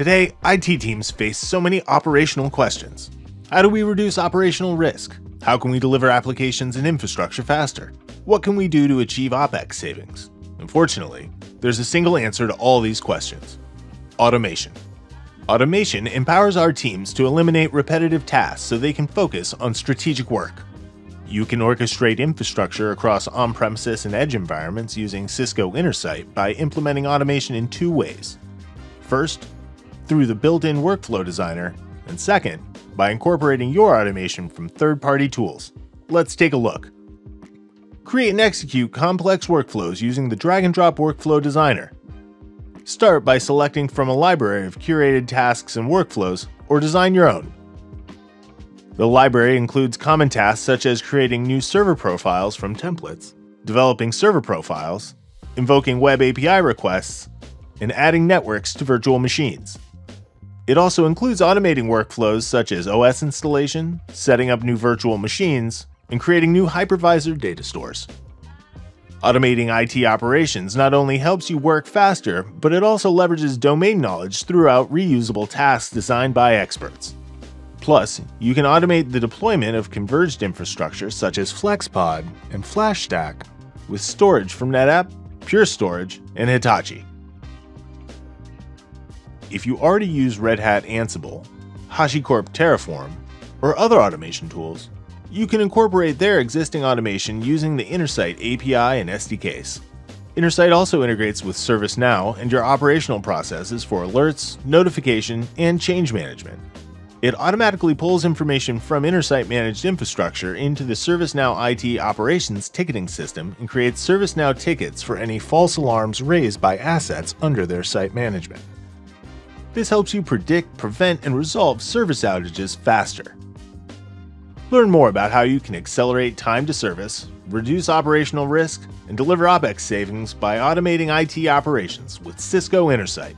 Today, IT teams face so many operational questions. How do we reduce operational risk? How can we deliver applications and infrastructure faster? What can we do to achieve OpEx savings? Unfortunately, there's a single answer to all these questions: automation. Automation empowers our teams to eliminate repetitive tasks so they can focus on strategic work. You can orchestrate infrastructure across on-premises and edge environments using Cisco Intersight by implementing automation in two ways. First, through the built-in workflow designer, and second, by incorporating your automation from third-party tools. Let's take a look. Create and execute complex workflows using the drag-and-drop workflow designer. Start by selecting from a library of curated tasks and workflows, or design your own. The library includes common tasks such as creating new server profiles from templates, developing server profiles, invoking web API requests, and adding networks to virtual machines. It also includes automating workflows such as OS installation, setting up new virtual machines, and creating new hypervisor data stores. Automating IT operations not only helps you work faster, but it also leverages domain knowledge throughout reusable tasks designed by experts. Plus, you can automate the deployment of converged infrastructure such as FlexPod and FlashStack with storage from NetApp, Pure Storage, and Hitachi. If you already use Red Hat Ansible, HashiCorp Terraform, or other automation tools, you can incorporate their existing automation using the Intersight API and SDKs. Intersight also integrates with ServiceNow and your operational processes for alerts, notification, and change management. It automatically pulls information from Intersight-managed infrastructure into the ServiceNow IT operations ticketing system and creates ServiceNow tickets for any false alarms raised by assets under their site management. This helps you predict, prevent, and resolve service outages faster. Learn more about how you can accelerate time to service, reduce operational risk, and deliver OpEx savings by automating IT operations with Cisco Intersight.